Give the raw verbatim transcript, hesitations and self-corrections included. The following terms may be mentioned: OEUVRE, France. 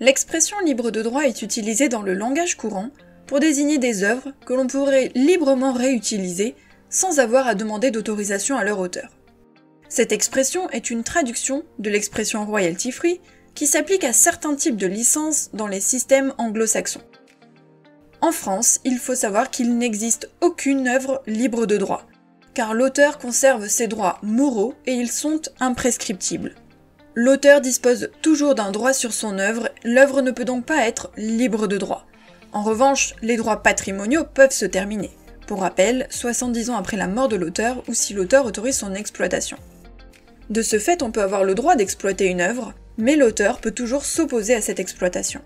L'expression libre de droit est utilisée dans le langage courant pour désigner des œuvres que l'on pourrait librement réutiliser sans avoir à demander d'autorisation à leur auteur. Cette expression est une traduction de l'expression royalty free qui s'applique à certains types de licences dans les systèmes anglo-saxons. En France, il faut savoir qu'il n'existe aucune œuvre libre de droit, car l'auteur conserve ses droits moraux et ils sont imprescriptibles. L'auteur dispose toujours d'un droit sur son œuvre, l'œuvre ne peut donc pas être libre de droit. En revanche, les droits patrimoniaux peuvent se terminer. Pour rappel, soixante-dix ans après la mort de l'auteur ou si l'auteur autorise son exploitation. De ce fait, on peut avoir le droit d'exploiter une œuvre, mais l'auteur peut toujours s'opposer à cette exploitation.